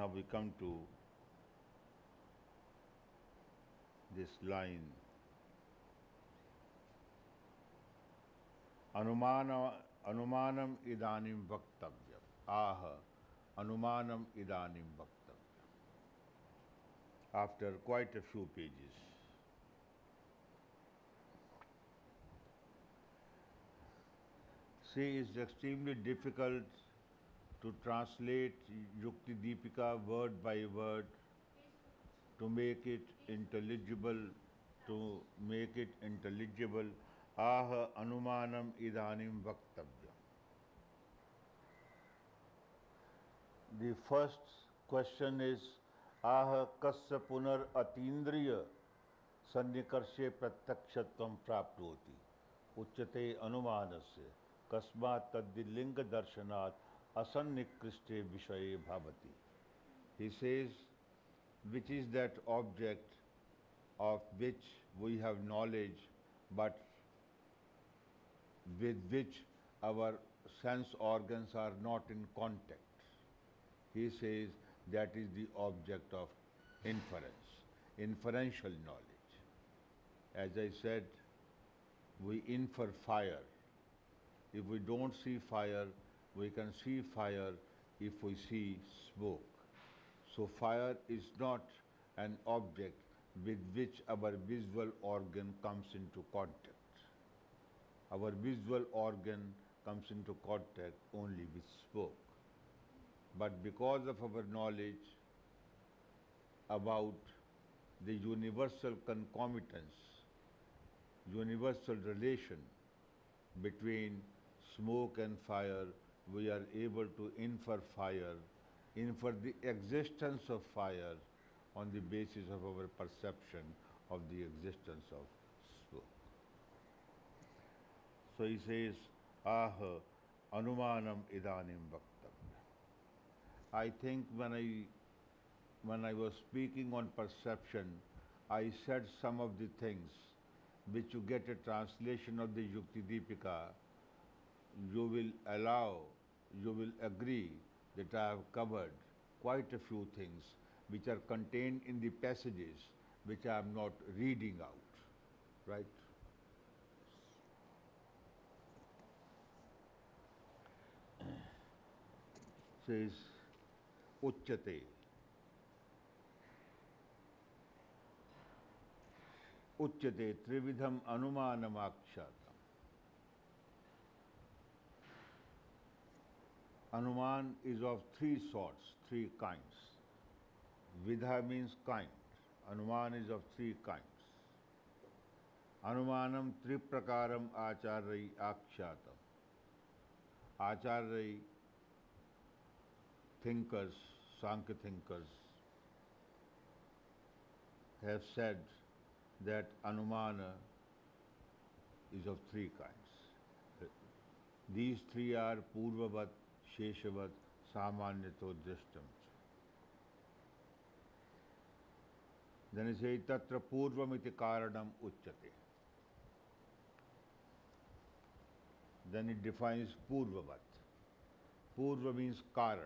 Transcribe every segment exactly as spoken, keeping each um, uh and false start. Now we come to this line. Anumana, anumanam idanim vaktavyam. Aha, anumanam idanim vaktavyam. After quite a few pages. See, it's extremely difficult to translate Yukti Deepika word by word, to make it intelligible, to make it intelligible. Aha, anumanam idanim vaktavya. The first question is, aha, kasya punar atindriya sannikarshe pratyakshatvam prapnoti ucchate anumanasya kasmat taddilinga darshanat asannikrishte vishaye bhavati. He says, which is that object of which we have knowledge, but with which our sense organs are not in contact. He says that is the object of inference, inferential knowledge. As I said, we infer fire. If we don't see fire, we can see fire if we see smoke. So fire is not an object with which our visual organ comes into contact. Our visual organ comes into contact only with smoke. But because of our knowledge about the universal concomitance, universal relation between smoke and fire, we are able to infer fire, infer the existence of fire on the basis of our perception of the existence of smoke. So he says, aha, anumanam idanim vaktavya. I think when I, when I was speaking on perception, I said some of the things which you get a translation of the Yukti Deepika, you will allow, you will agree that I have covered quite a few things which are contained in the passages which I am not reading out, right? Says, Uchchate. Uchchate trividham anumanam akshatam. Anuman is of three sorts, three kinds. Vidha means kind. Anuman is of three kinds. Anumanam triprakaram acharai akshatam. Acharai, thinkers, Sankhya thinkers, have said that Anumana is of three kinds. These three are Purvavat, Sheshavat, Sāmānyato dṛṣṭam. Then he says, tatra purvamiti kāranam uccate. Then he defines Purvavat. Purva means karan.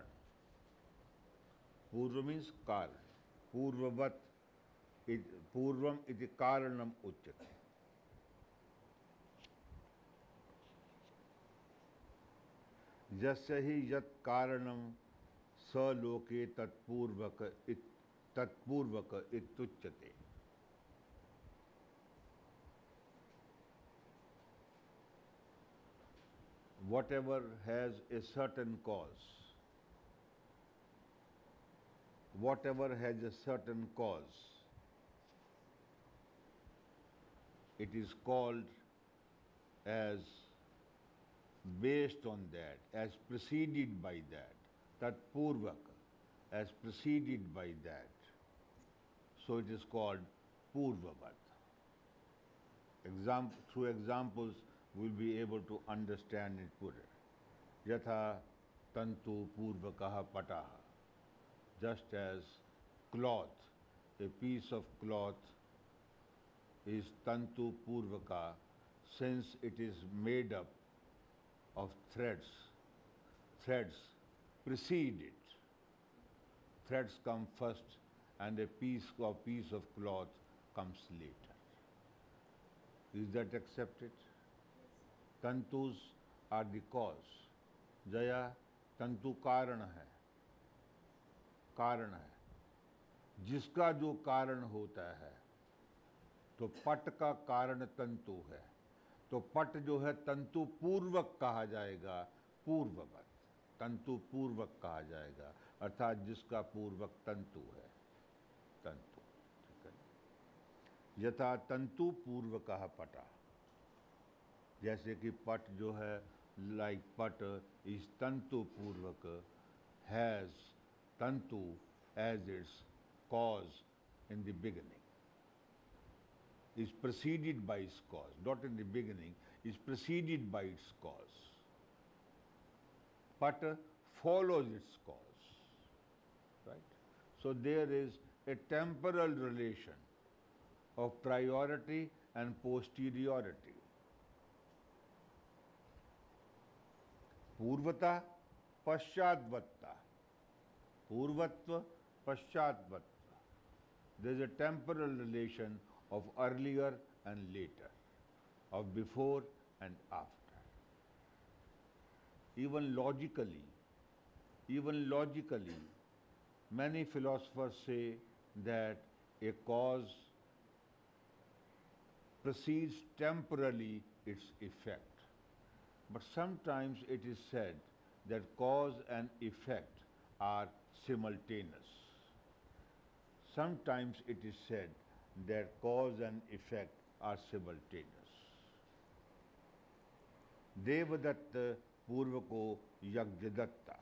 Purva means karan. Purvavat, it, purvam iti karanam uccate. Jasya hi yat karanam sa loke tat purvaka it tat purvaka it uccate. Whatever has a certain cause. Whatever has a certain cause, it is called as based on that, as preceded by that, tat purvaka, as preceded by that. So it is called purvavat. Example, through examples we will be able to understand it pure. Yatha tantu purvakaha pataha. Just as cloth, a piece of cloth is tantu purvaka, since it is made up of threads, threads precede it. threads come first and a piece or piece of cloth comes later. Is that accepted? Tantus are the cause. Jaya, tantu karan hai. Karan hai. जिसका जो कारण होता है, तो पट का कारण तंतु है, तो पट जो है तंतु पूर्वक कहा जाएगा, पूर्ववत तंतु पूर्वक कहा जाएगा, अर्थात जिसका पूर्वक तंतु है, तंतु, ठीक है। यथा तंतु पूर्व कहा पटा, जैसे कि पट जो है, like पट is तंतु पूर्वक, has तंतु as its cause in the beginning, is preceded by its cause, not in the beginning, is preceded by its cause, but follows its cause, right? So there is a temporal relation of priority and posteriority. Purvata, paschatvatta, purvatva, paschatvatta. There is a temporal relation of earlier and later, of before and after. Even logically, even logically, many philosophers say that a cause precedes temporally its effect. But sometimes it is said that cause and effect are simultaneous. Sometimes it is said that cause and effect are simultaneous. Devadatta purvako yajnadatta.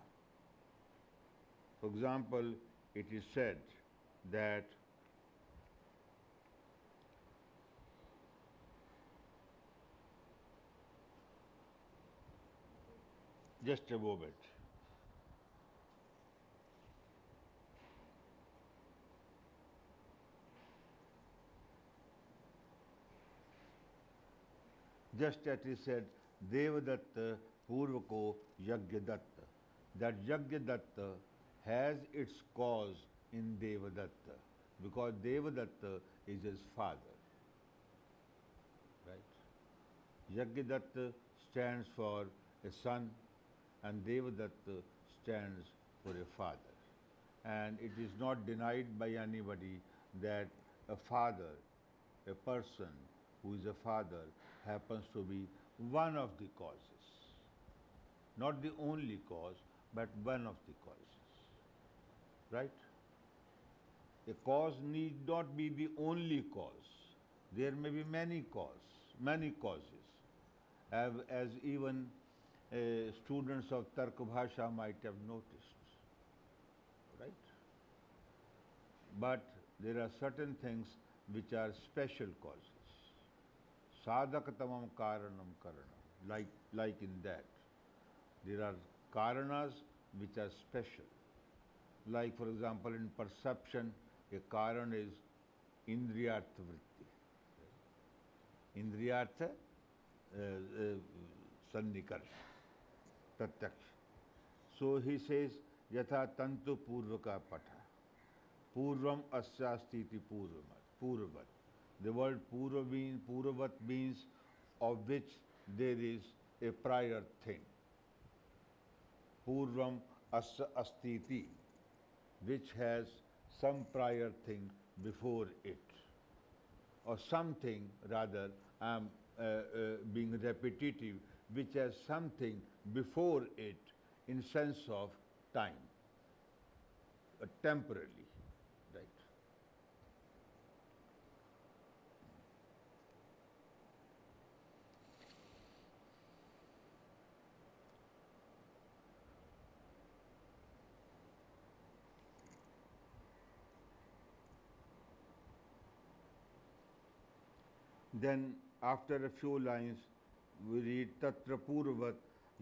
For example, it is said that just a moment. Just as he said, Devadatta Purvako Yajnadatta, that Yajnadatta has its cause in Devadatta, because Devadatta is his father. Right? Yajnadatta stands for a son, and Devadatta stands for a father. And it is not denied by anybody that a father, a person, who is a father, happens to be one of the causes. Not the only cause, but one of the causes. Right? A cause need not be the only cause. There may be many cause, many causes. As, as even uh, students of Tark Bhasha might have noticed. Right? But there are certain things which are special causes. Sadhakatamam karanam karanam, like, like in that. There are karanas which are special. Like for example, in perception, a karan is indriyartha vritti. Indriyartha uh, uh, sannikarsh, pratyaksh. So he says, yatha tantu purvaka patha, purvam asyastiti purvamat, purvat. The word Purva means, Purvavat means of which there is a prior thing. Purvam asya astiti, which has some prior thing before it. Or something, rather, I am uh, uh, being repetitive, which has something before it in sense of time, uh, temporally. Right. Then, after a few lines, we read Tatra Purvat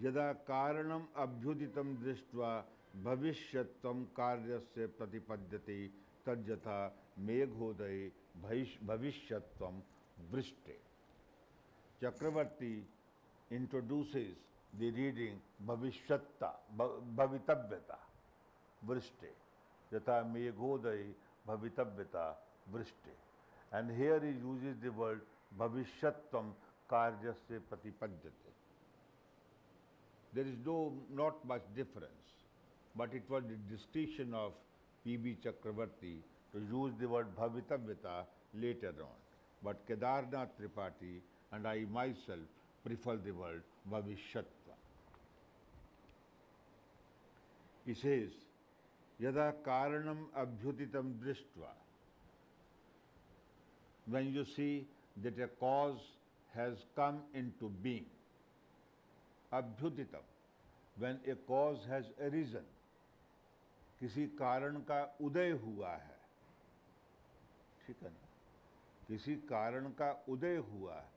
Yada Karanam Abhyuditam Drishtva Bhavishyatam Karyasya Pratipadyati Tadjatha Meghodai Bhavishyatam Vrishte. Chakravarti introduces the reading Bhavishyata, Bhavitavyata, Vrishte. yata meghodai bhavitabhyata vrishti. And here he uses the word bhavishyatvam karyasya patipadyate. There is no, not much difference, but it was the distinction of P B Chakravarti to use the word bhavitabhyata later on. But Kedarnath Tripathi and I myself prefer the word bhavishyatva. He says, yada karanam abhyutitam drishtva. When you see that a cause has come into being, abhyutitam, when a cause has arisen, किसी कारण का उदय हुआ है, ठीक है ना, किसी कारण का उदय हुआ है,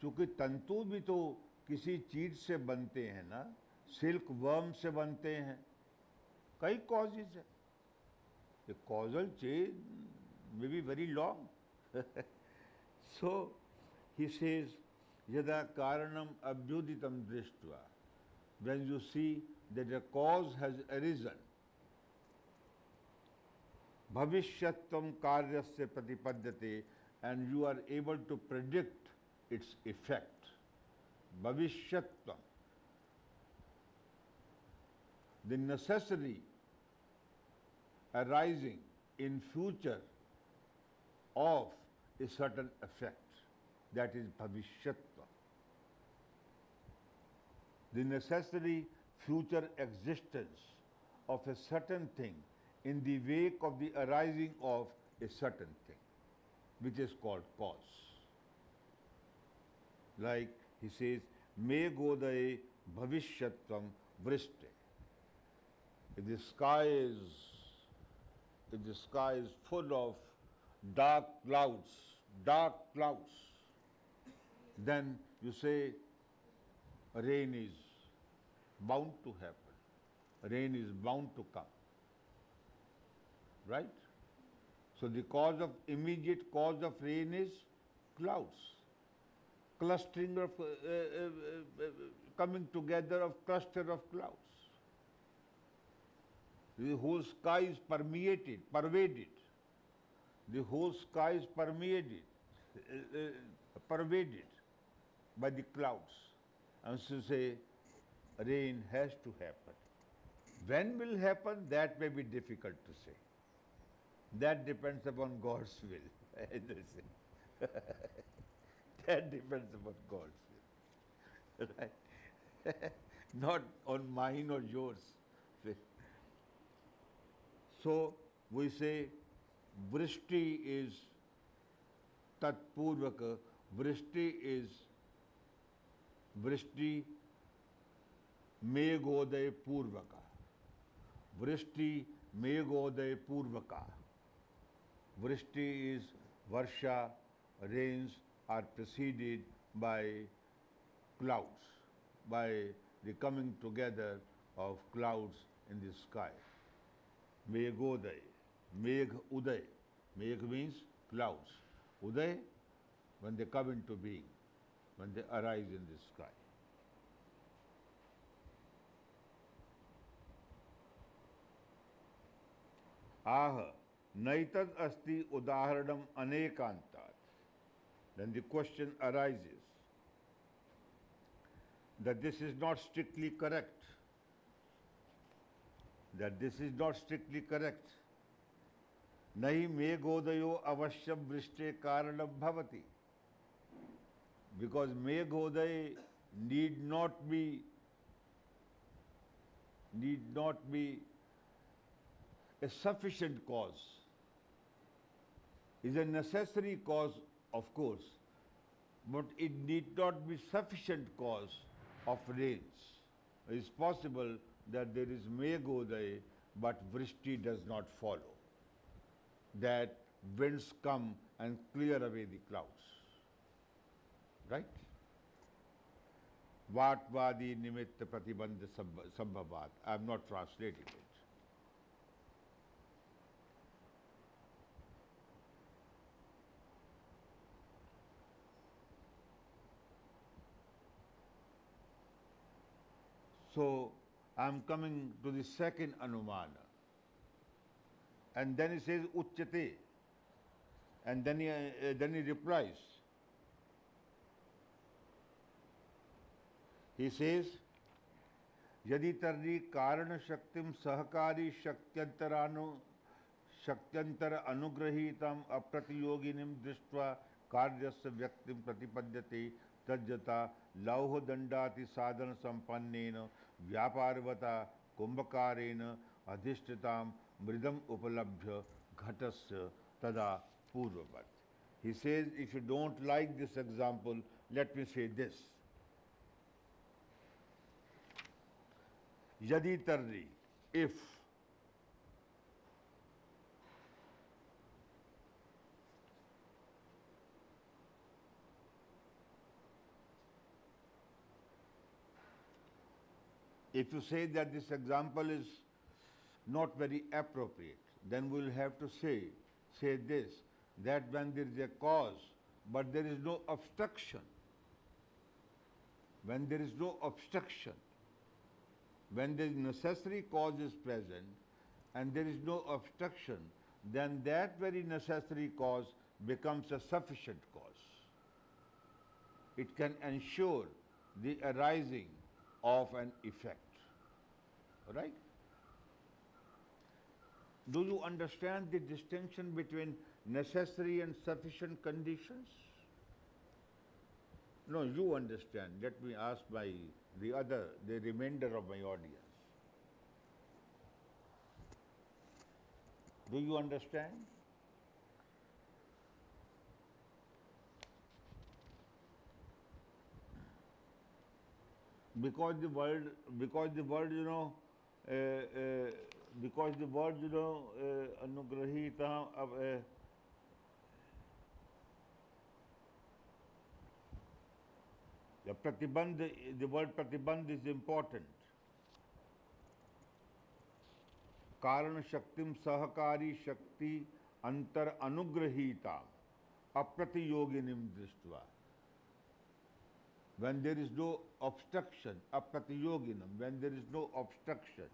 क्योंकि तंतु भी तो किसी चीज से बनते हैं ना, सिल्क वर्म से बनते हैं, कई कॉजेज है, ये causal chain may be very long. So he says यदा कारणम अभ्युदितम दृष्ट्वा, when you see that a cause has arisen, bhavishyatvam karyasya patipadyate, and you are able to predict its effect. Bhavishyatvam, the necessary arising in future of a certain effect, that is bhavishyatvam. The necessary future existence of a certain thing in the wake of the arising of a certain thing, which is called cause. Like he says, meghodaye bhavishyatvam vrishte. If the sky is, if the sky is full of dark clouds, dark clouds, then you say rain is bound to happen, rain is bound to come. Right? So the cause of immediate cause of rain is clouds, clustering of uh, uh, uh, uh, coming together of cluster of clouds. The whole sky is permeated, pervaded. The whole sky is permeated, uh, uh, pervaded by the clouds. And so say, rain has to happen. When will happen? That may be difficult to say. That depends upon God's will. That depends upon God's will. Right? Not on mine or yours. So we say vrishti is tatpurvaka. Vrishti is vrishti meghoday purvaka. Vrishti meghoday purvaka. Vrishti is varsha, rains are preceded by clouds, by the coming together of clouds in the sky. Meghoday, megh uday, megh means clouds. Uday, when they come into being, when they arise in the sky. Aha. Naitad asti udaharanam anekantat. Then the question arises that this is not strictly correct. That this is not strictly correct. Nahi meghodayo avasyam vrishte karanam bhavati. Because meghoday need not be, need not be a sufficient cause. Is a necessary cause, of course, but it need not be sufficient cause of rains. It is possible that there is meghoday, but vrishti does not follow. That winds come and clear away the clouds. Right? Vatvadi nimitta pratibandha sambhavat. I am not translating it. So I am coming to the second Anumana. and then he says Uchyate, and then he uh, then he replies. He says, Yadi tarni karana shaktim sahakari shaktyantara anugrahitam apratiyoginim drishtva karyasya vyaktim pratipadyate tajjata lauho dandati sadhana sampannena vyaparvata kumbhakarena adhishtitam mridam upalabhya ghatasya tada purvavat. He says, if you don't like this example, let me say this. Yadi tarri, if if you say that this example is not very appropriate, then we will have to say, say this, that when there is a cause, but there is no obstruction, when there is no obstruction, when the necessary cause is present and there is no obstruction, then that very necessary cause becomes a sufficient cause. It can ensure the arising of an effect. All right? Do you understand the distinction between necessary and sufficient conditions? No, you understand. Let me ask my the other, the remainder of my audience. Do you understand? Because the world, because the world, you know, uh, uh, because the world, you know, uh, anugrahita of. Uh, The pratibandh, the word pratibandh is important. Karana shaktim sahakari shakti antar anugrahita apratiyoginim drishtva. When there is no obstruction, apratiyoginam, when there is no obstruction,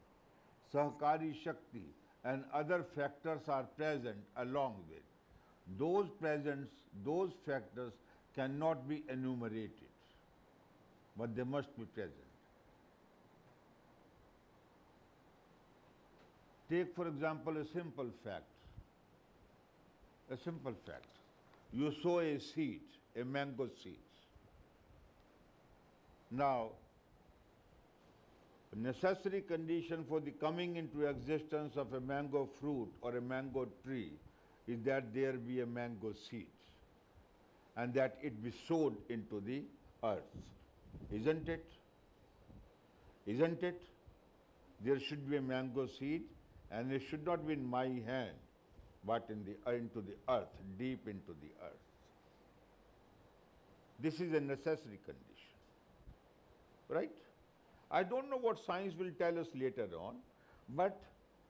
sahakari shakti and other factors are present along with. Those presents, those factors cannot be enumerated, but they must be present. Take, for example, a simple fact. A simple fact. You sow a seed, a mango seed. Now, a necessary condition for the coming into existence of a mango fruit or a mango tree is that there be a mango seed and that it be sowed into the earth. Isn't it? Isn't it? There should be a mango seed, and it should not be in my hand, but in the, uh, into the earth, deep into the earth. This is a necessary condition. Right? I don't know what science will tell us later on, but,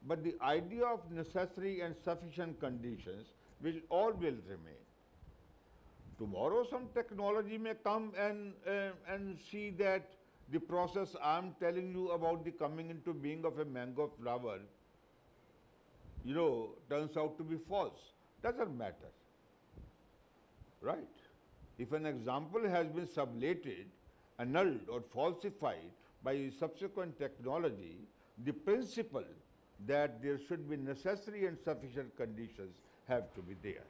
but the idea of necessary and sufficient conditions will all will remain. Tomorrow some technology may come and, uh, and see that the process I am telling you about the coming into being of a mango flower, you know, turns out to be false. Doesn't matter. Right? If an example has been sublated, annulled or falsified by subsequent technology, the principle that there should be necessary and sufficient conditions have to be there.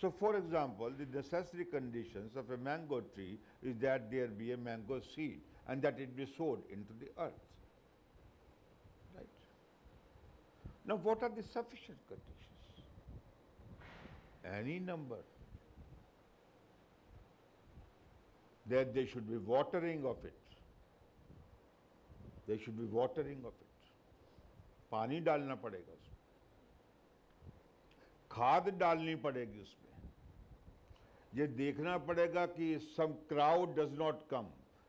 So, for example, the necessary conditions of a mango tree is that there be a mango seed and that it be sowed into the earth. Right? Now, what are the sufficient conditions? Any number. That there should be watering of it. There should be watering of it. Pani dalna padega usme. खाद डालनी पड़ेगी उसमें. ये देखना पड़ेगा कि some crow does not come,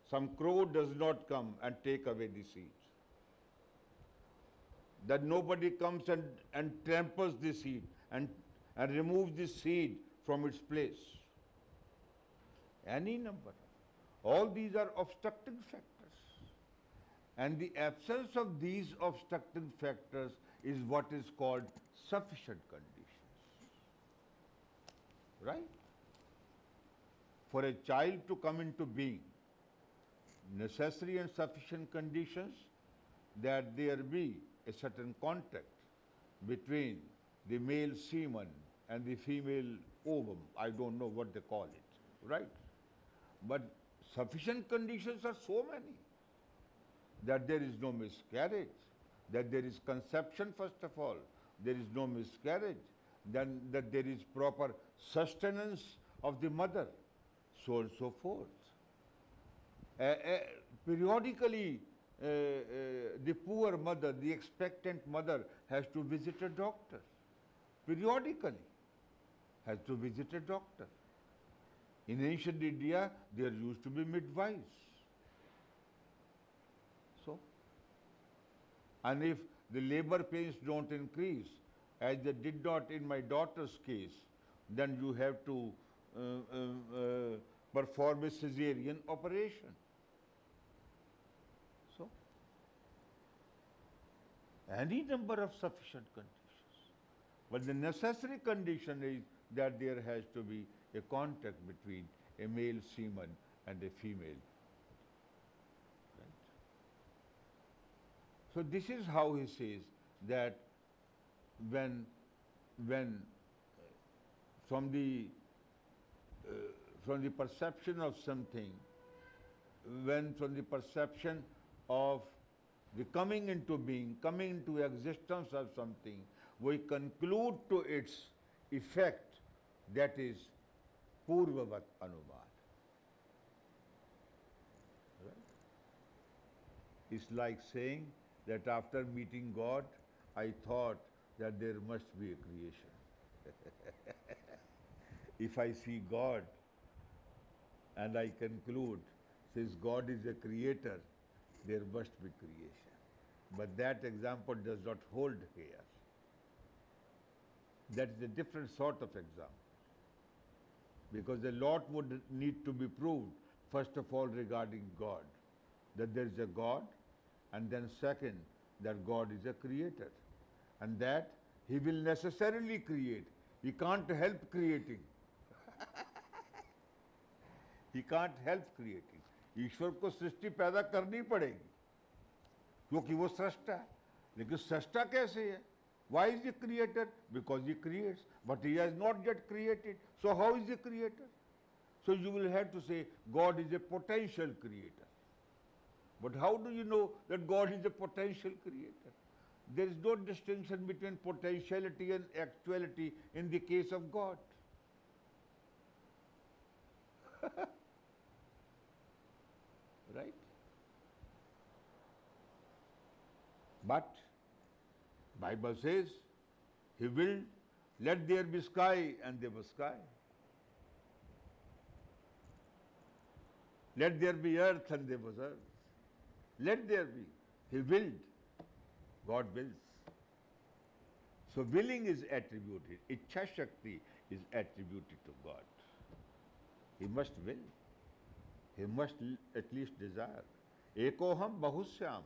some crow does not come and take away the seeds. That nobody comes and and tramples the seed and and removes the seed from its place. Any number. All these are obstructing factors, and the absence of these obstructing factors is what is called sufficient conditions. Right? For a child to come into being, necessary and sufficient conditions that there be a certain contact between the male semen and the female ovum. I don't know what they call it, right? But sufficient conditions are so many that there is no miscarriage, that there is conception first of all, there is no miscarriage, then that there is proper sustenance of the mother, so on and so forth. Uh, uh, periodically, uh, uh, the poor mother, the expectant mother has to visit a doctor. Periodically, has to visit a doctor. In ancient India, there used to be midwives. So, and if the labor pains don't increase, as they did not in my daughter's case, then you have to uh, uh, uh, perform a cesarean operation. So, any number of sufficient conditions. But the necessary condition is that there has to be a contact between a male semen and a female. Right? So this is how he says that when, when from the uh, from the perception of something, when from the perception of the coming into being, coming into existence of something, we conclude to its effect, that is Purvavat Anumana. Right? It's like saying that after meeting God, I thought that there must be a creation. If I see God and I conclude, since God is a creator, there must be creation. But that example does not hold here. That is a different sort of example, because a lot would need to be proved, first of all regarding God, that there is a God, and then second, that God is a creator, and that He will necessarily create. He can't help creating. He can't help creating. ईश्वर को सृष्टि पैदा करनी पड़ेगी, क्योंकि वो स्रष्टा है. लेकिन स्रष्टा कैसे है? Why is he creator? Because he creates, but he has not yet created. So how is he creator? So you will have to say God is a potential creator. But how do you know that God is a potential creator? There is no distinction between potentiality and actuality in the case of God. Right? But Bible says, He willed, let there be sky, and there was sky. Let there be earth, and there was earth. Let there be. He willed. God wills. So willing is attributed. Ichha Shakti is attributed to God. He must will. He must at least desire. Ekoham bahusyama.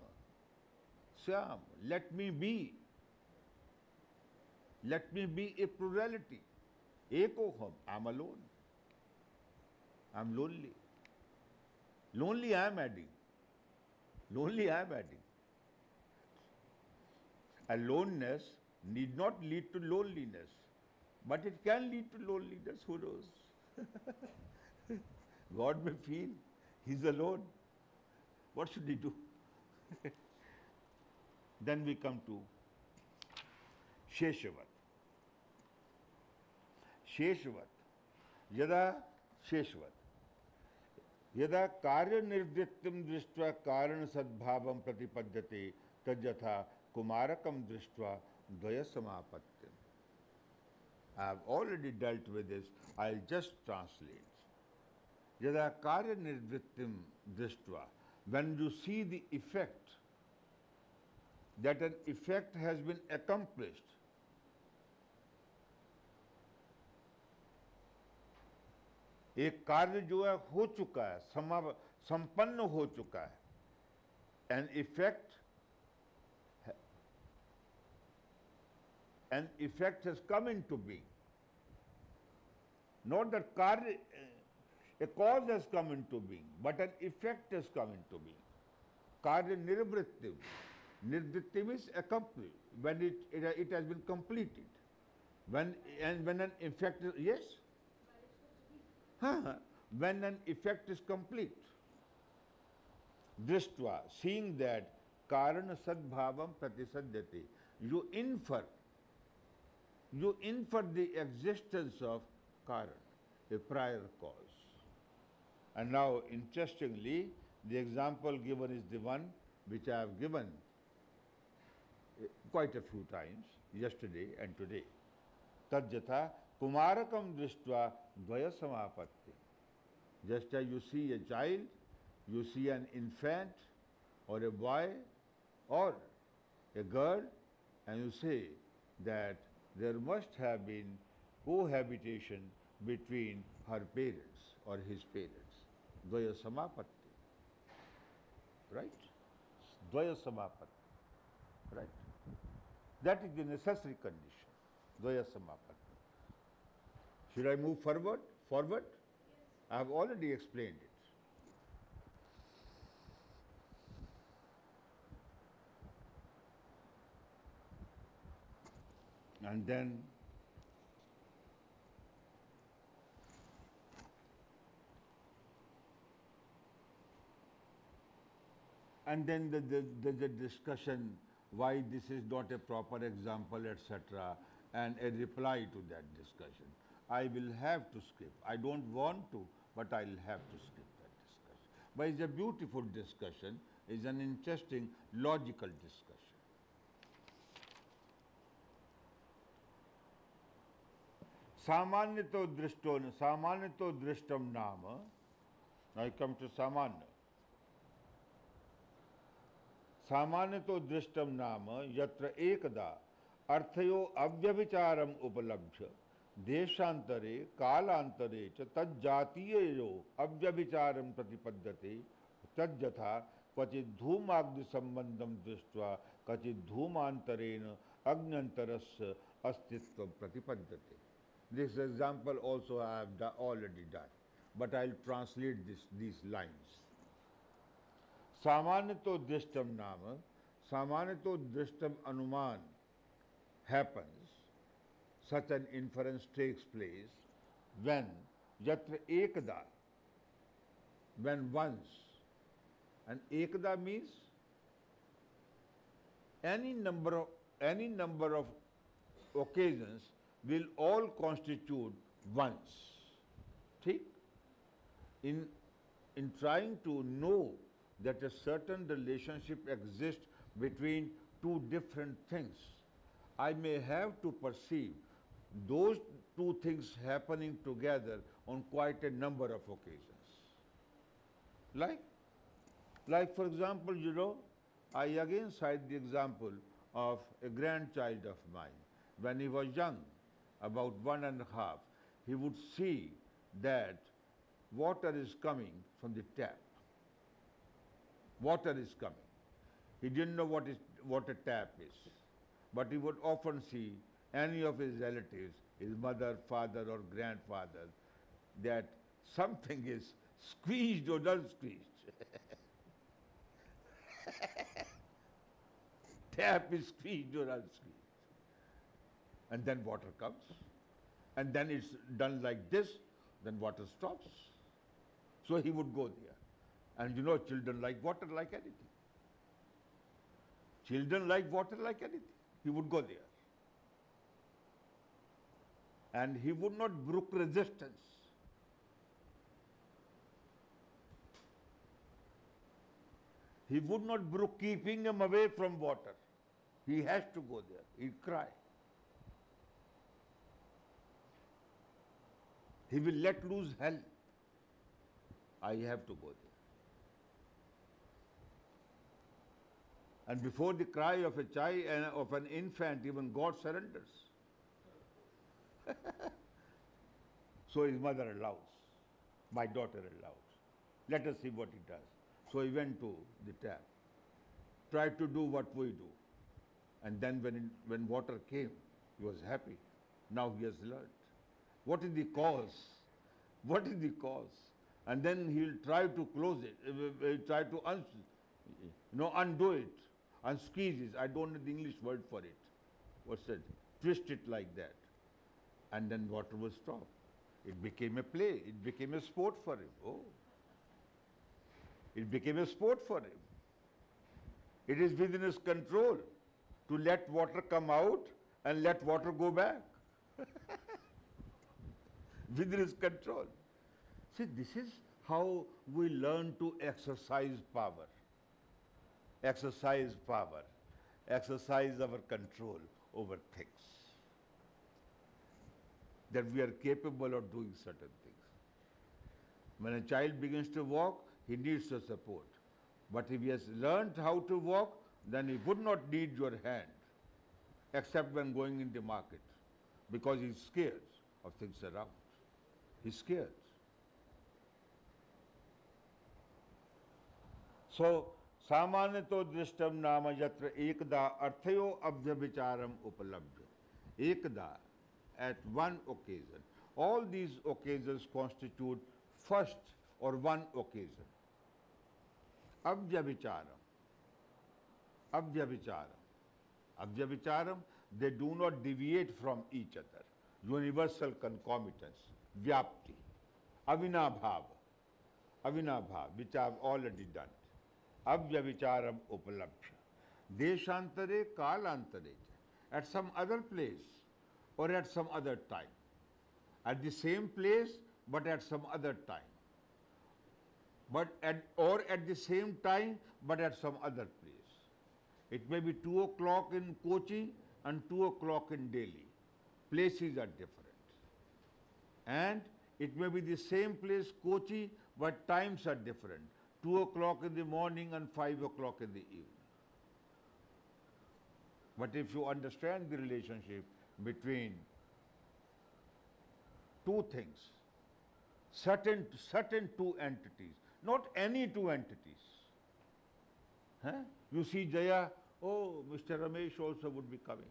Syam. Let me be. Let me be a plurality. Ekoham. I'm alone. I'm lonely. Lonely I am adding. Lonely I am adding. Aloneness need not lead to loneliness. But it can lead to loneliness. Who knows? God may feel He's alone. What should He do? Then we come to Sheshavat. Sheshavat. Yada Sheshavat. Yada karya nirvrittam drishtva karana sadbhavam pratipadyate tajatha kumarakam drishtva dvaya samapattim. I have already dealt with this. I will just translate. Yada karya nirvrittam drishtva. When you see the effect, that an effect has been accomplished, एक कार्य जो है हो चुका है, संपन्न हो चुका है, an effect an effect has come into being. Not that karya, a cause has come into being, but an effect has come into being. Karya nirvrittim. Nirvrittim is accomplished, when it, it, it has been completed. When, and when an effect is, yes? Huh? When an effect is complete. Drishtva, seeing that, karana sadbhavam pratisadyate. You infer, you infer the existence of karana, a prior cause. And now, interestingly, the example given is the one which I have given quite a few times, yesterday and today. Tadjatha kumarakam drishtva dvaya samapatti. Just as you see a child, you see an infant or a boy or a girl, and you say that there must have been cohabitation between her parents or his parents. Dvaya samapatti. Right? Dvaya samapatti. Right? That is the necessary condition. Dvaya samapatti. Should I move forward? Forward? I have already explained it. And then and then the, the, the, the discussion why this is not a proper example, et cetera, and a reply to that discussion. I will have to skip. I don't want to, but I will have to skip that discussion. But it's a beautiful discussion. It's an interesting, logical discussion. Sāmānyato dṛṣṭam, Sāmānyato dṛṣṭam nāma. Now I come to Sāmānyato. Sāmānyato dṛṣṭam nāma yatra ekada arthayo avyabhicaram upalabhya deshāntare kālāntare ca tajjātiyeyo avyabhicaram pratipaddate tajjatha kvacit dhūmāgni sambandham dṛṣtvā kvacit dhūmāntarena agnyantarasya astitvam pratipaddate. This example also I have da- already done, but I will translate this, these lines. Sāmānyato dṛṣṭam nāma, Sāmānyato dṛṣṭam anuman happens, such an inference takes place when yatra ekada, when once, and ekada means any number of, any number of occasions will all constitute once. Thik? In, in trying to know that a certain relationship exists between two different things, I may have to perceive those two things happening together on quite a number of occasions. Like, like for example, you know, I again cite the example of a grandchild of mine. When he was young, about one and a half, he would see that water is coming from the tap. Water is coming. He didn't know what, is, what a tap is, but he would often see any of his relatives, his mother, father or grandfather, that something is squeezed or unsqueezed. Tap is squeezed or unsqueezed. And then water comes, and then it's done like this, then water stops. So he would go there. And you know, children like water like anything. Children like water like anything. He would go there. And he would not brook resistance. He would not brook keeping him away from water. He has to go there. He'd cry. He will let loose hell. I have to go there. And before the cry of a child and of an infant, even God surrenders. So his mother allows. My daughter allows. Let us see what he does. So he went to the tap, tried to do what we do. And then when, it, when water came, He was happy. Now he has learnt. What is the cause? What is the cause? And then he will try to close it, he'll try to un you know, undo it, unsqueeze it. I don't know the English word for it. What's that? Twist it like that. And then water will stop. It became a play. It became a sport for him. Oh. It became a sport for him. It is within his control to let water come out and let water go back. Within his control. See, this is how we learn to exercise power. Exercise power. Exercise our control over things. That we are capable of doing certain things. When a child begins to walk, he needs your support. But if he has learned how to walk, then he would not need your hand, except when going in the market, because he's scared of things around. He's scared. So, Sāmānyato dṛṣṭam nama yatra ekda arthayo abhyavicharam upalabhya. Ekda, at one occasion. All these occasions constitute first or one occasion. Abhyavicharam. Abhyavicharam. Abhyavicharam, they do not deviate from each other. Universal concomitance, vyapti, avinabhava, avinabhava, which I have already done. Abhyavicharam upalabhya. Deshantare, kalantare. At some other place or at some other time. At the same place, but at some other time. But at, or at the same time, but at some other place. It may be two o'clock in Kochi and two o'clock in Delhi. Places are different. And it may be the same place, Kochi, but times are different. Two o'clock in the morning and five o'clock in the evening. But if you understand the relationship between two things, certain certain two entities, not any two entities. Huh? You see Jaya, oh, Mister Ramesh also would be coming.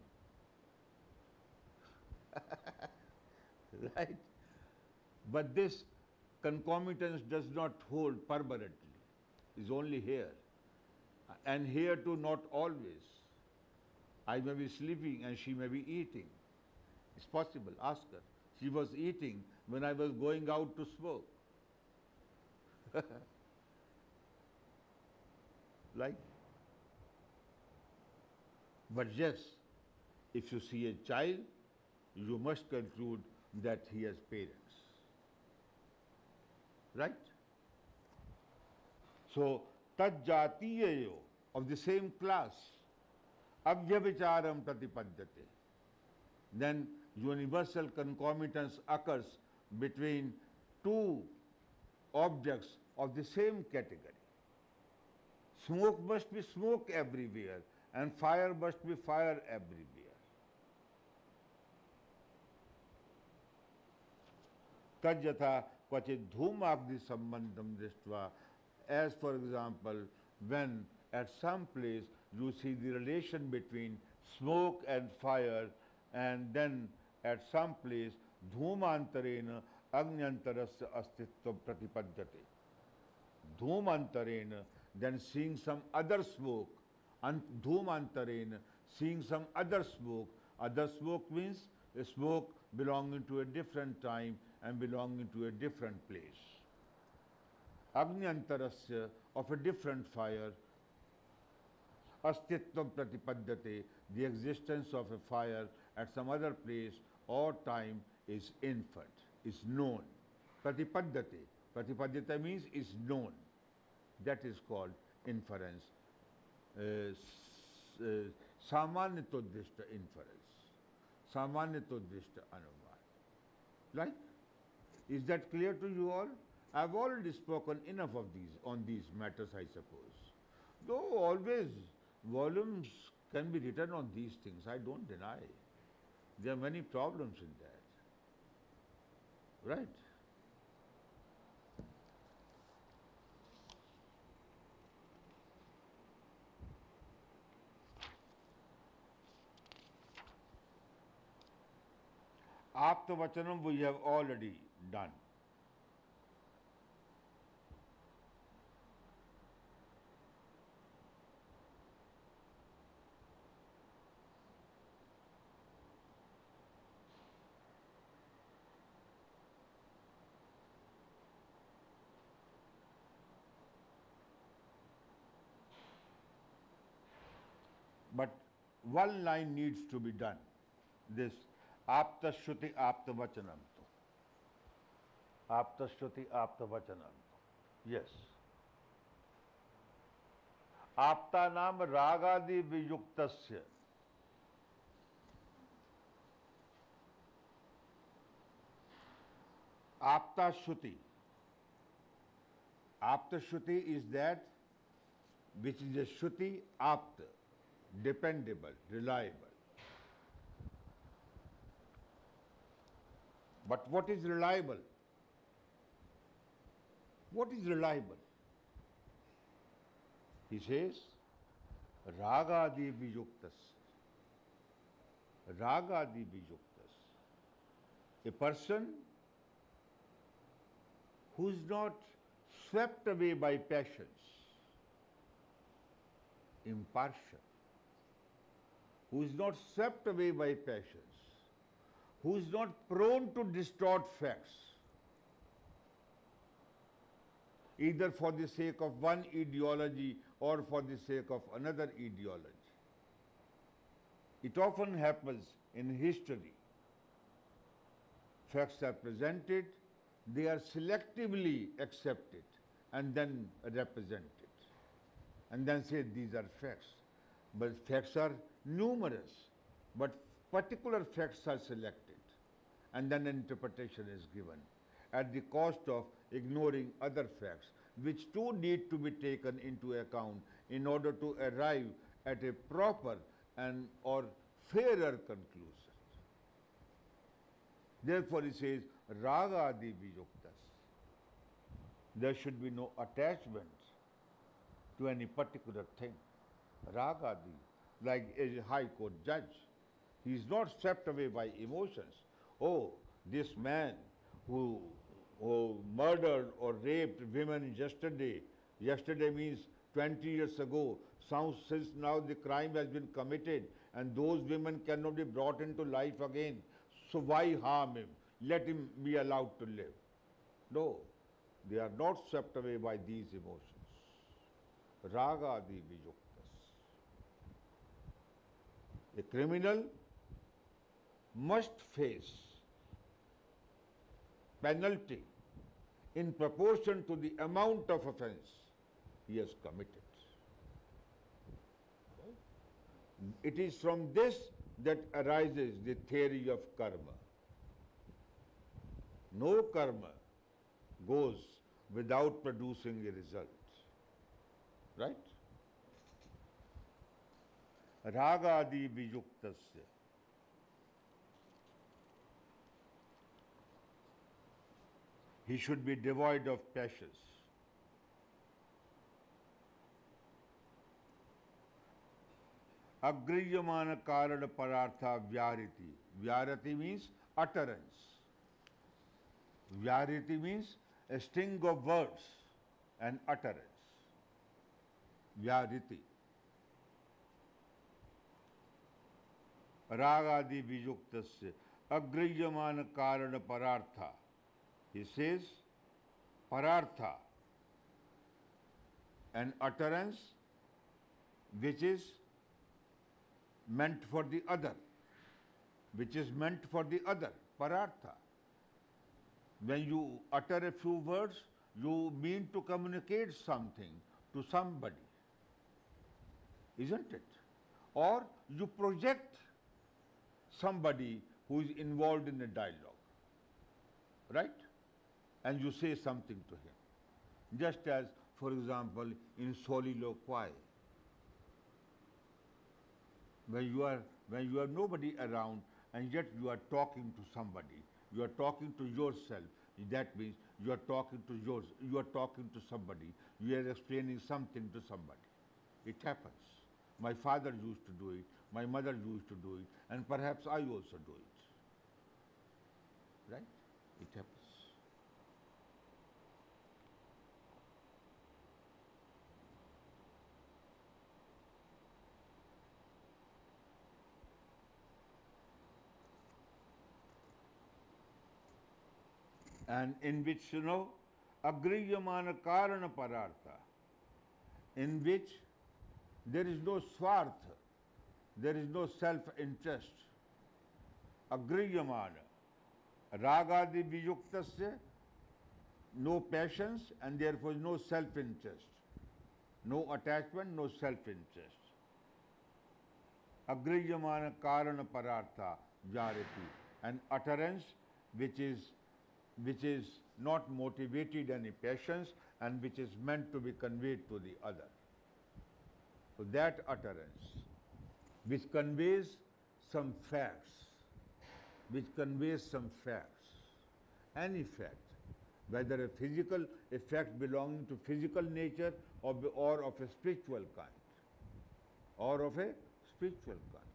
Right? But this concomitance does not hold permanently. It's only here. And here too, not always. I may be sleeping and she may be eating. It's possible. Ask her. She was eating when I was going out to smoke. Like. But yes, if you see a child, you must conclude that he has parents. Right? So, tajjatiyeyo, of the same class, abhyavicharam pratipadyate. Then universal concomitance occurs between two objects of the same category. Smoke must be smoke everywhere and fire must be fire everywhere. Tajyatha kvachit dhumagdi sambandham drishtva. As for example, when at some place you see the relation between smoke and fire, and then at some place, dhūmantarena agnyantarasya astitvam pratipadyate. Dhūmantarena, then seeing some other smoke, and dhūmantarena, seeing some other smoke. Other smoke means a smoke belonging to a different time and belonging to a different place. Agnyantarasya, of a different fire. Astitvam pratipadyate, the existence of a fire at some other place or time is inferred, is known. Pratipadyate, pratipadyate means is known. That is called inference. Sāmānyato dṛṣṭa inference. Sāmānyato dṛṣṭa anumana. Like? Is that clear to you all? I have already spoken enough of these, on these matters, I suppose. Though always volumes can be written on these things, I don't deny. There are many problems in that. Right? Aptavachanam we have already done. But one line needs to be done. This Apta Shruti Apta Vachanam. Apta Shruti Apta Vachanam. Yes. Apta Nam Ragadi Viyuktasya. Apta Shruti. Apta Shruti is that which is a Shruti Apta. Dependable, reliable. But what is reliable? What is reliable? He says, Ragadi Viyuktas. Ragadi Viyuktas. A person who is not swept away by passions, impartial. Who is not swept away by passions, who is not prone to distort facts, either for the sake of one ideology or for the sake of another ideology. It often happens in history. Facts are presented, they are selectively accepted and then represented. And then say these are facts. But facts are numerous, but particular facts are selected and then interpretation is given at the cost of ignoring other facts, which too need to be taken into account in order to arrive at a proper and or fairer conclusion. Therefore, he says, Raga adi viyuktas. There should be no attachment to any particular thing. Raga adi. Like a high court judge. He is not swept away by emotions. Oh, this man who, who murdered or raped women yesterday, yesterday means twenty years ago, sounds since now the crime has been committed and those women cannot be brought into life again. So why harm him? Let him be allowed to live. No, they are not swept away by these emotions. Raga adi viyukta. A criminal must face penalty in proportion to the amount of offense he has committed. It is from this that arises the theory of karma. No karma goes without producing a result. Right? Ragadi viyuktasya. He should be devoid of passions. Agriyamana karana parartha vyariti. Vyarati means utterance. Vyariti means a string of words and utterance. Vyariti. Ragadi viyuktasya agriyamana karana parartha. He says, parartha, an utterance which is meant for the other, which is meant for the other, parartha. When you utter a few words, you mean to communicate something to somebody, isn't it? Or you project somebody who is involved in a dialogue, right? And you say something to him. Just as, for example, in soliloquy, when you are, when you have nobody around and yet you are talking to somebody, you are talking to yourself, that means you are talking to yours, you are talking to somebody, you are explaining something to somebody. It happens. My father used to do it, my mother used to do it, and perhaps I also do it. right? It happens. And in which, you know, agriyamana karana parartha, in which there is no swartha, there is no self-interest. Agriyamana, ragadi viyuktasya, no passions and therefore no self-interest, no attachment, no self-interest. Agriyamana karana parartha jarati, an utterance which is which is not motivated any passions and which is meant to be conveyed to the other. So that utterance which conveys some facts, which conveys some facts, any fact, whether a physical, a fact belonging to physical nature or, or of a spiritual kind, or of a spiritual kind.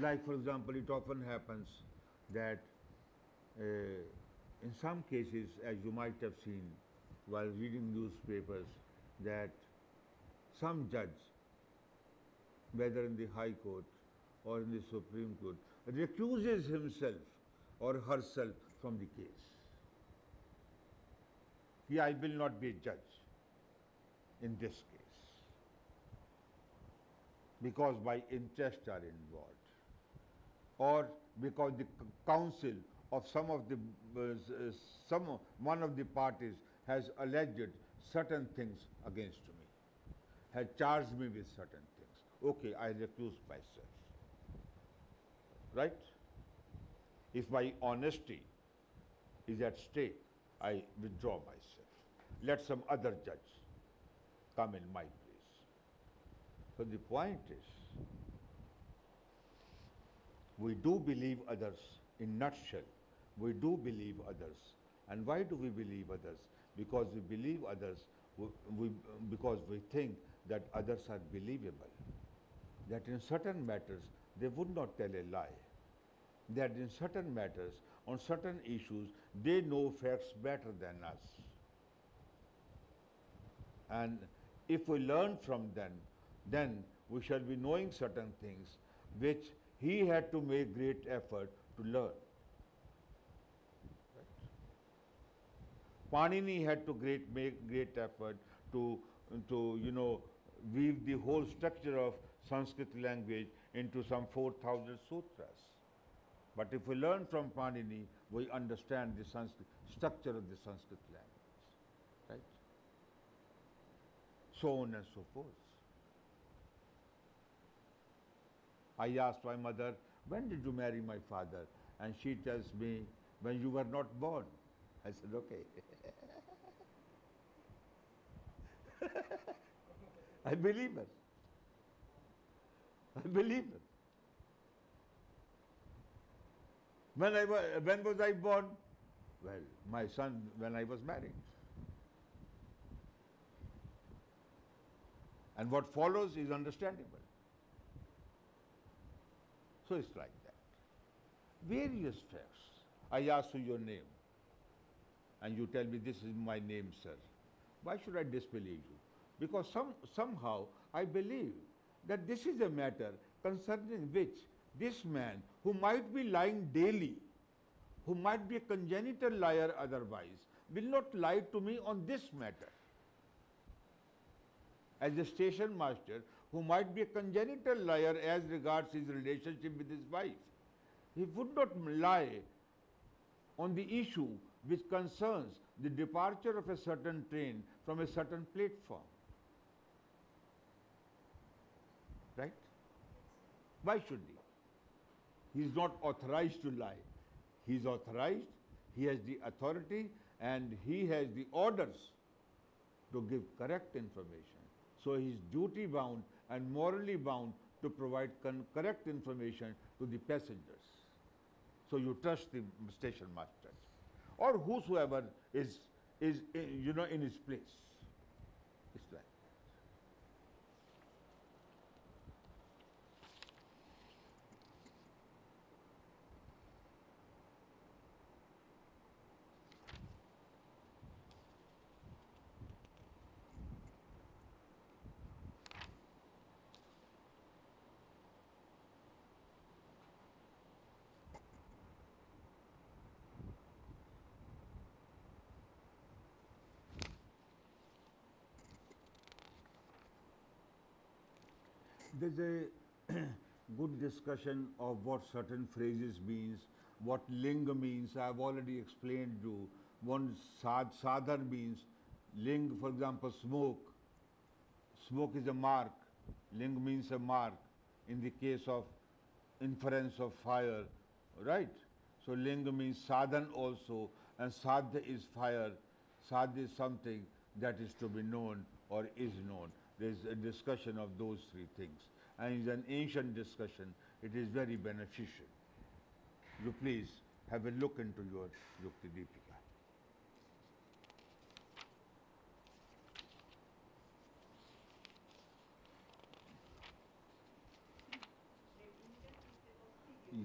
Like, for example, it often happens that uh, in some cases, as you might have seen while reading newspapers, that some judge, whether in the High Court or in the Supreme Court, recuses himself or herself from the case. He, I will not be a judge in this case, because my interests are involved, or because the counsel of some of the uh, some one of the parties has alleged certain things against me, has charged me with certain things. Okay, I recuse myself, right? If my honesty is at stake, I withdraw myself. Let some other judge come in my place. So the point is, we do believe others. In nutshell, we do believe others. And why do we believe others? Because we believe others, we, we, because we think that others are believable, that in certain matters they would not tell a lie, that in certain matters, on certain issues, they know facts better than us. And if we learn from them, then we shall be knowing certain things which he had to make great effort to learn. Right. Panini had to great make great effort to, to you know, weave the whole structure of Sanskrit language into some four thousand sutras. But if we learn from Panini, we understand the Sanskrit, structure of the Sanskrit language, right? So on and so forth. I asked my mother, when did you marry my father? And she tells me, when you were not born. I said, okay. I believe her. I believe her. When, I was, when was I born? Well, my son, when I was married. And what follows is understandable. So it's like that. Various facts. I ask you your name, and you tell me, this is my name, sir. Why should I disbelieve you? Because some, somehow I believe that this is a matter concerning which this man, who might be lying daily, who might be a congenital liar otherwise, will not lie to me on this matter. As a station master, who might be a congenital liar as regards his relationship with his wife, he would not lie on the issue which concerns the departure of a certain train from a certain platform. Right? Why should he? He is not authorized to lie. He is authorized, he has the authority, and he has the orders to give correct information. So he is duty-bound and morally bound to provide correct information to the passengers. So you trust the station master or whosoever is, is in, you know, in his place. It's like that. There's a good discussion of what certain phrases means, what linga means. I've already explained to you. One sad, sadhar means ling, for example, smoke. Smoke is a mark. Ling means a mark in the case of inference of fire, right? So linga means sadhan also, and sadha is fire. Sadha is something that is to be known or is known. There is a discussion of those three things, and it is an ancient discussion. It is very beneficial. You please have a look into your Yukti Deepika.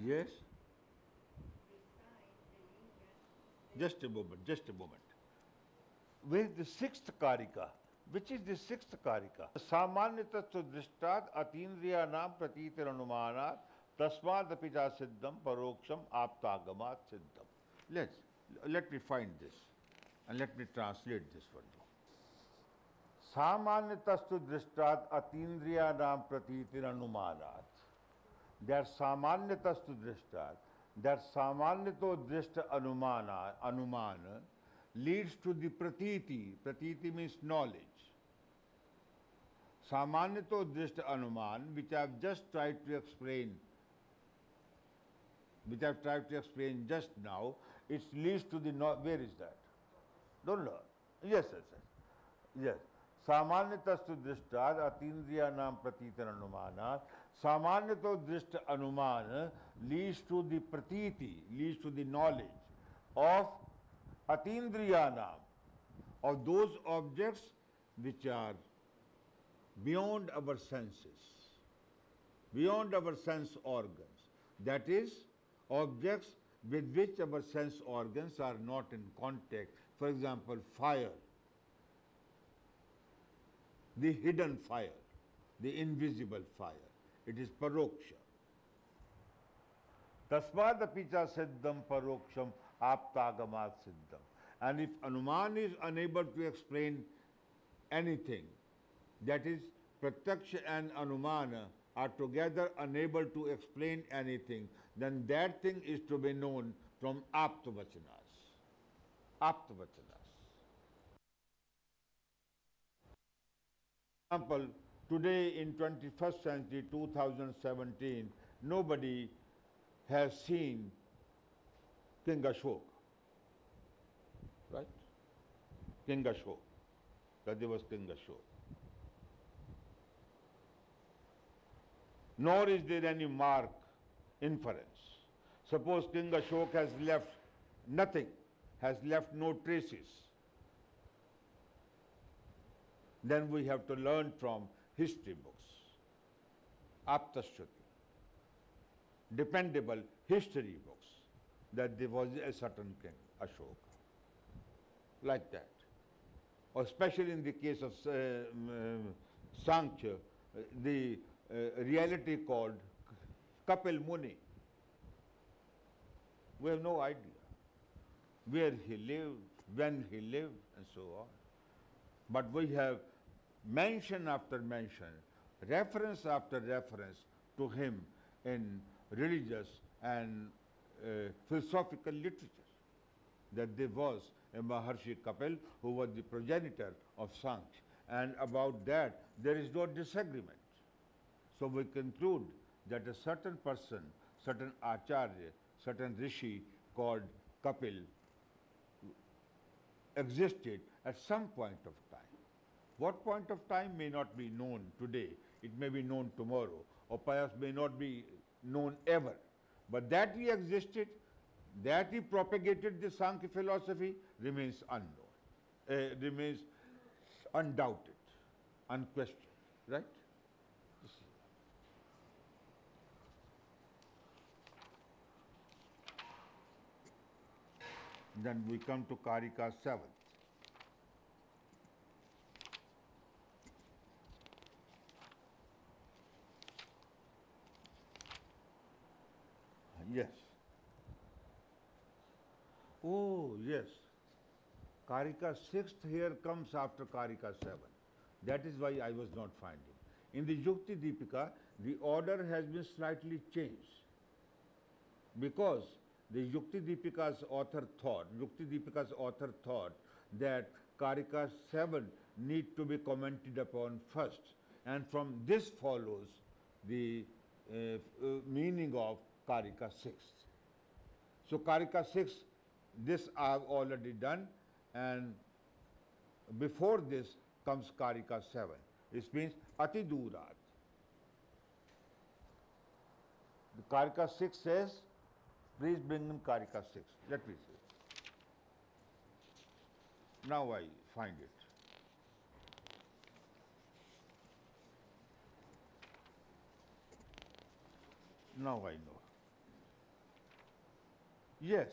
Yes. Just a moment, just a moment. With the sixth karika, which is the sixth karika, Sāmānyato dṛṣṭam atīndriyanām pratītir anumanāt tasmādapi ca siddham parokṣam āptāgamat siddham. Let's, let me find this and let me translate this for you. Sāmānyato dṛṣṭam atīndriyanām pratītir anumanāt. That Sāmānyatastu dṛṣṭam, that Sāmānyato dṛṣṭam anumana, anumana leads to the pratiti. Pratiti means knowledge. Sāmānyato dṛṣṭam anuman, which I have just tried to explain, which I have tried to explain just now, it leads to the no where is that? Don't know. Yes, yes, yes. Yes. Sāmānyatastu dṛṣṭam atīndriyanām pratītir anumanāt. Sāmānyato dṛṣṭam anumana leads to the pratiti, leads to the knowledge of atīndriyanām, of those objects which are beyond our senses, beyond our sense organs. That is, objects with which our sense organs are not in contact. For example, fire. The hidden fire, the invisible fire. It is paroksha. Tasmādapi ca siddham paroksham āptāgamat siddham. And if Anuman is unable to explain anything, that is, Pratyaksha and Anumana are together unable to explain anything, then that thing is to be known from āptavacanas. Āptavacanas. For example, today in twenty-first century two thousand seventeen, nobody has seen King Ashok, right? King Ashok, that there was King Ashok. Nor is there any mark inference. Suppose King Ashok has left nothing, has left no traces. Then we have to learn from history books. Aptashruti. Dependable history books. That there was a certain king, Ashok. Like that. Or especially in the case of uh, um, Sankhya, the uh, reality called Kapil Muni. We have no idea where he lived, when he lived, and so on. But we have mention after mention, reference after reference to him in religious and uh, philosophical literature, that there was a Maharshi Kapil who was the progenitor of Sankhya, and about that there is no disagreement. So we conclude that a certain person, certain Acharya, certain Rishi called Kapil existed at some point of time. What point of time may not be known today, it may be known tomorrow, or perhaps may not be known ever. But that he existed, that he propagated the Sankhya philosophy remains unknown, uh, remains undoubted, unquestioned, right? Then we come to Karika seventh. Yes. Oh, yes. Karika sixth here comes after Karika seven. That is why I was not finding. In the Yukti Deepika, the order has been slightly changed, because the Yukti Deepika's author thought, Yukti Deepika's author thought that Karika seven need to be commented upon first, and from this follows the uh, uh, meaning of Karika six. So Karika six, this I have already done, and before this comes Karika seven. This means Ati Durat. The Karika six says, please bring in Karika six. Let me see. Now I find it. Now I know. Yes.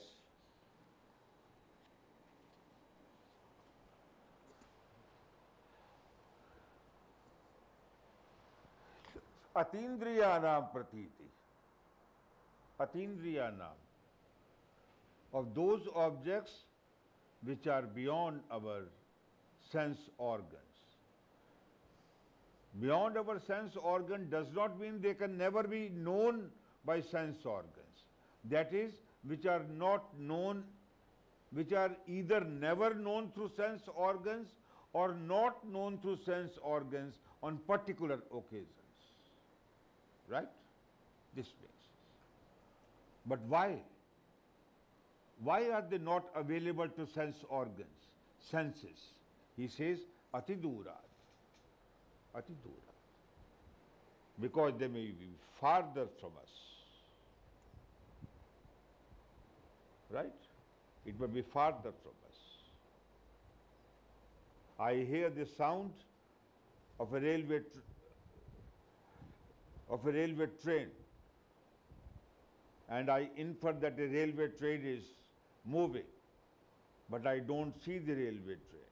Atindriyanam pratiti. Atindriyanam, of those objects which are beyond our sense organs. Beyond our sense organ does not mean they can never be known by sense organs. That is, which are not known, which are either never known through sense organs or not known through sense organs on particular occasions. Right? This means. But why? Why are they not available to sense organs, senses? He says, Ati Durat. Ati Durat. Because they may be farther from us. Right? It may be farther from us. I hear the sound of a railway, tr of a railway train. And I infer that a railway train is moving, but I don't see the railway train.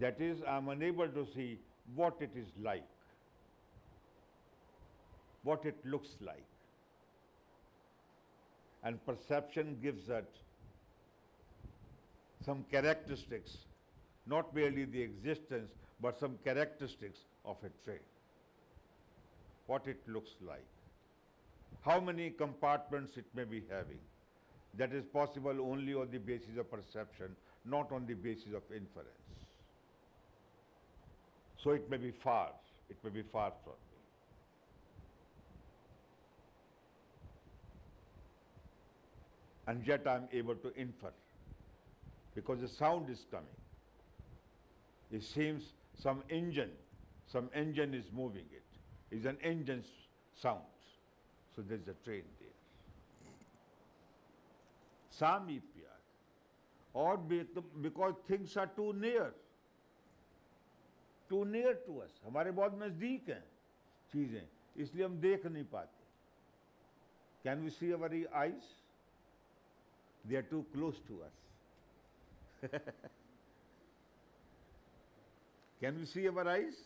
That is, I am unable to see what it is like, what it looks like. And perception gives it some characteristics, not merely the existence, but some characteristics of a train, what it looks like. How many compartments it may be having. That is possible only on the basis of perception, not on the basis of inference. So it may be far, it may be far from me. And yet I am able to infer, because the sound is coming. It seems some engine, some engine is moving it. It's an engine's sound. So there is a train there. Samipya, or because things are too near, too near to us. हमारे बहुत नजदीक हैं चीजें, इसलिए हम देख नहीं पाते. Can we see our eyes? They are too close to us. Can we see our eyes?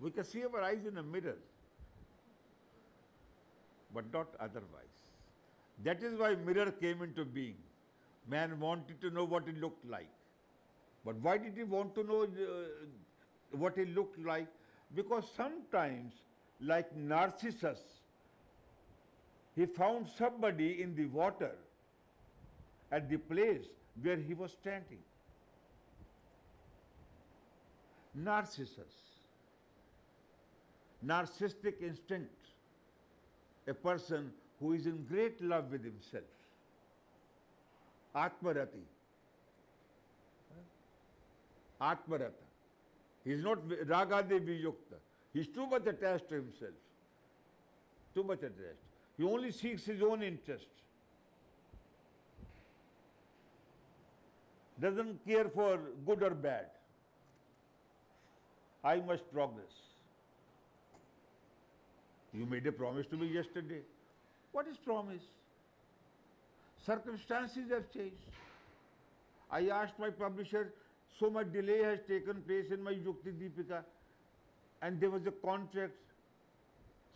We can see our eyes in a mirror, but not otherwise. That is why mirror came into being. Man wanted to know what it looked like. But why did he want to know uh, what it looked like? Because sometimes, like Narcissus, he found somebody in the water at the place where he was standing. Narcissus. Narcissistic instinct. A person who is in great love with himself. Atmarati. Atmarata. He is not Ragadevi Yukta. He is too much attached to himself. Too much attached. He only seeks his own interest. Doesn't care for good or bad. I must progress. You made a promise to me yesterday. What is promise? Circumstances have changed. I asked my publisher, so much delay has taken place in my Yukti Deepika, and there was a contract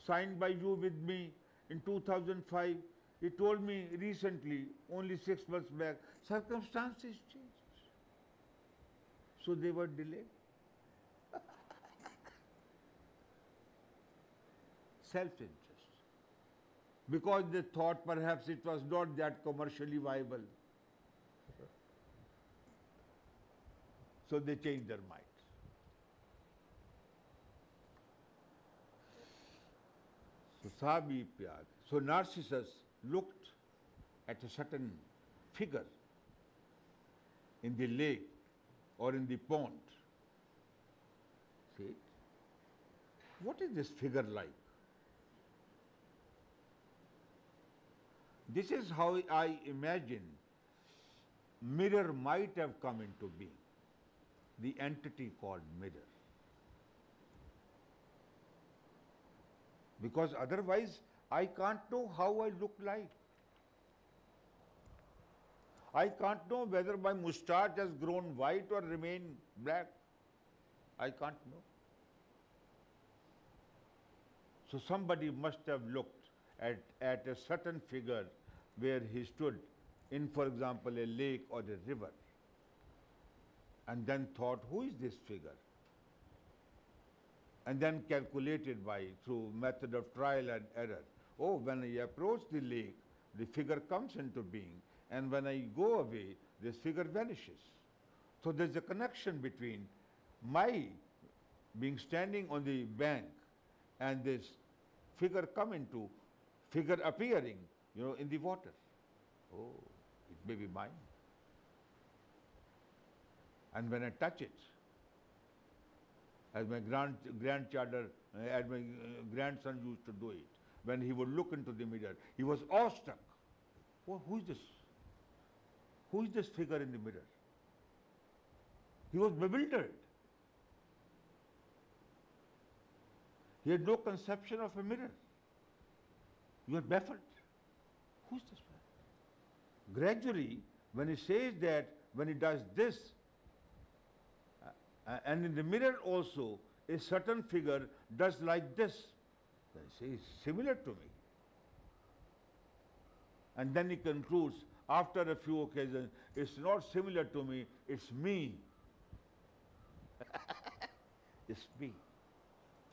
signed by you with me in two thousand five. He told me recently, only six months back, circumstances changed. So they were delayed. self-interest, because they thought perhaps it was not that commercially viable. So they changed their minds. So Sabi Pyag. So Narcissus looked at a certain figure in the lake or in the pond. See, what is this figure like? This is how I imagine mirror might have come into being, the entity called mirror. Because otherwise I can't know how I look like. I can't know whether my moustache has grown white or remained black. I can't know. So somebody must have looked at, at a certain figure where he stood in, for example, a lake or a river, and then thought, who is this figure? And then calculated by, through method of trial and error, oh, when I approach the lake, the figure comes into being, and when I go away, this figure vanishes. So there's a connection between my being standing on the bank and this figure come into, figure appearing, you know, in the water. Oh, it may be mine. And when I touch it, as my grand, grandchild, as my grandson used to do it, when he would look into the mirror, he was awestruck. Oh, who is this? Who is this figure in the mirror? He was bewildered. He had no conception of a mirror. You are baffled. Who is this man? Gradually, when he says that, when he does this, uh, and in the mirror also, a certain figure does like this. Then he says, similar to me. And then he concludes, after a few occasions, it's not similar to me, it's me. It's me.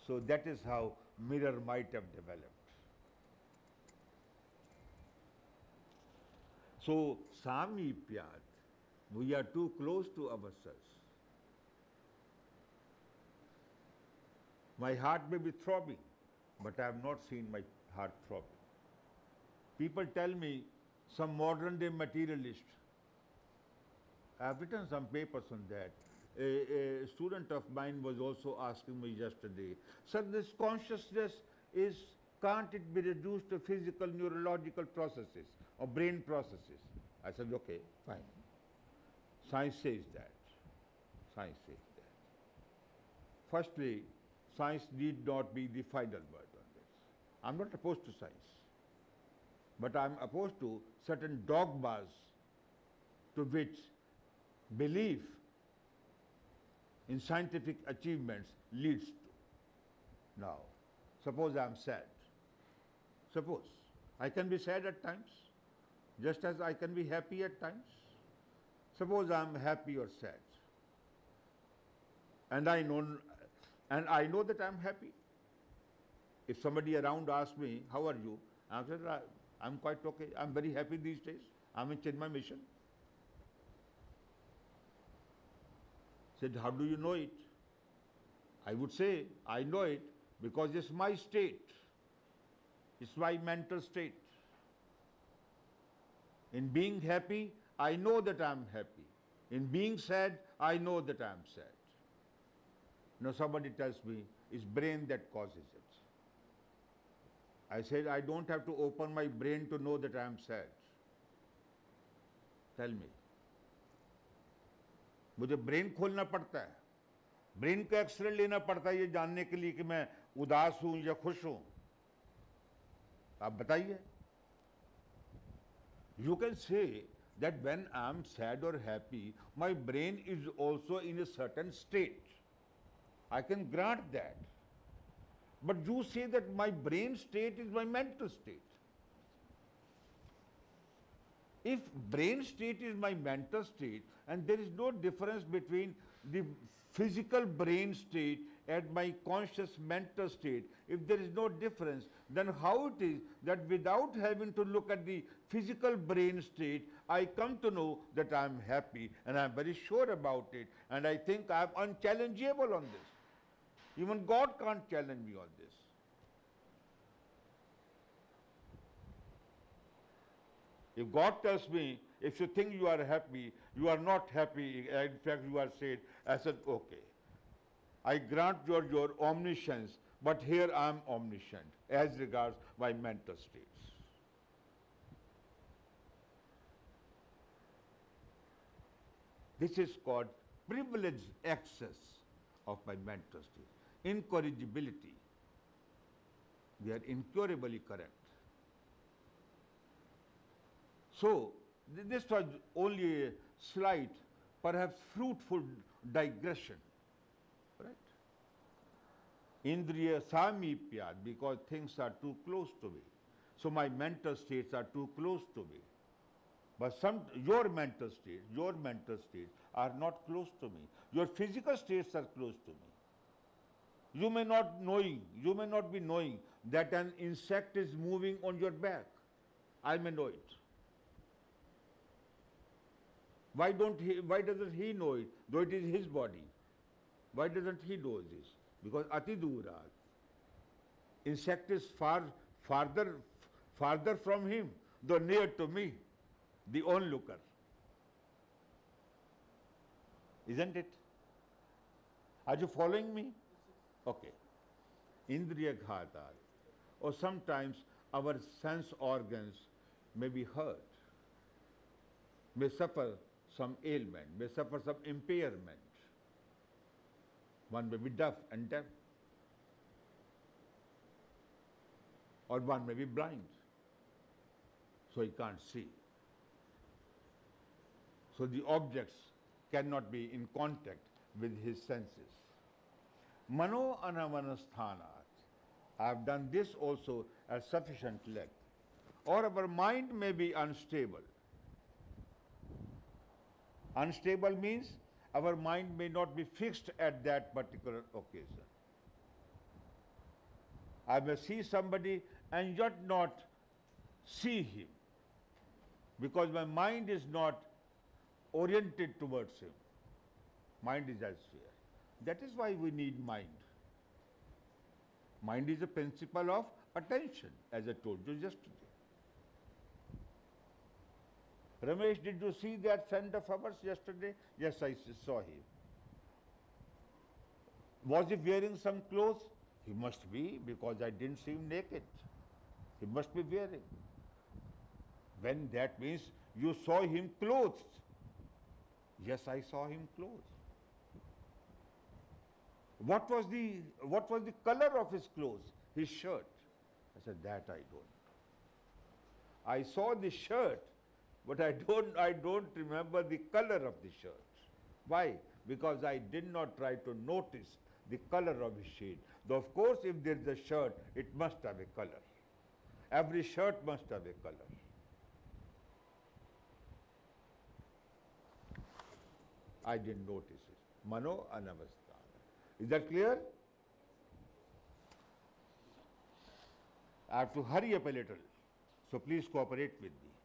So that is how mirror might have developed. So, Sāmi Pyāt, we are too close to ourselves. My heart may be throbbing, but I have not seen my heart throbbing. People tell me, some modern day materialist, I have written some papers on that. A, a student of mine was also asking me yesterday, sir, this consciousness is, can't it be reduced to physical, neurological processes or brain processes? I said, okay, fine. Science says that. Science says that. Firstly, science need not be the final word on this. I'm not opposed to science, but I'm opposed to certain dogmas to which belief in scientific achievements leads to. Now, suppose I am sad. Suppose I can be sad at times, just as I can be happy at times. Suppose I am happy or sad, and I know, and I know that I am happy. If somebody around asks me, how are you? I said, I am quite okay. I am very happy these days. I am in Chinmay Mission. Said, how do you know it? I would say, I know it because it's my state. It's my mental state. In being happy, I know that I am happy. In being sad, I know that I am sad. Now somebody tells me, it's brain that causes it. I said, I don't have to open my brain to know that I am sad. Tell me. मुझे brain खोलना पड़ता है, brain का x ray लेना पड़ता है ये जानने के लिए कि मैं उदास हूं या खुश हूं। आप बताइए। You can say that when I am sad or happy, my brain is also in a certain state. I can grant that. But you say that my brain state is my mental state. If brain state is my mental state and there is no difference between the physical brain state at my conscious mental state, if there is no difference, then how it is that without having to look at the physical brain state, I come to know that I am happy and I am very sure about it, and I think I am unchallengeable on this. Even God can't challenge me on this. If God tells me, if you think you are happy, you are not happy, in fact you are sad, I said, okay, I grant your, your omniscience, but here I am omniscient as regards my mental states. This is called privileged access of my mental states. Incorrigibility. They are incurably correct. So, this was only a slight, perhaps fruitful digression, right? Indriya samipya, because things are too close to me. So, my mental states are too close to me. But some, your mental states, your mental states are not close to me. Your physical states are close to me. You may not knowing, you may not be knowing that an insect is moving on your back. I may know it. Why don't he, why doesn't he know it, though it is his body? Why doesn't he know this? Because ati durat. Insect is far, farther, farther from him, though near to me, the onlooker. Isn't it? Are you following me? Okay. Indriya ghatar. Or sometimes our sense organs may be hurt, may suffer some ailment, may suffer some impairment. One may be deaf and deaf, or one may be blind, so he can't see. So the objects cannot be in contact with his senses. Mano anavanasthanat. I have done this also at sufficient length. Or our mind may be unstable. Unstable means our mind may not be fixed at that particular occasion. I may see somebody and yet not see him, because my mind is not oriented towards him. Mind is elsewhere. That is why we need mind. Mind is a principle of attention, as I told you yesterday. Ramesh, did you see that friend of ours yesterday? Yes, I saw him. Was he wearing some clothes? He must be, because I didn't see him naked. He must be wearing. When that means you saw him clothed. Yes, I saw him clothed. What was the, what was the color of his clothes? His shirt. I said, that I don't know. I saw the shirt, but I don't, I don't remember the color of the shirt. Why? Because I did not try to notice the color of his shade. Though of course, if there is a shirt, it must have a color. Every shirt must have a color. I didn't notice it. Mano anavasthana. Is that clear? I have to hurry up a little, so please cooperate with me.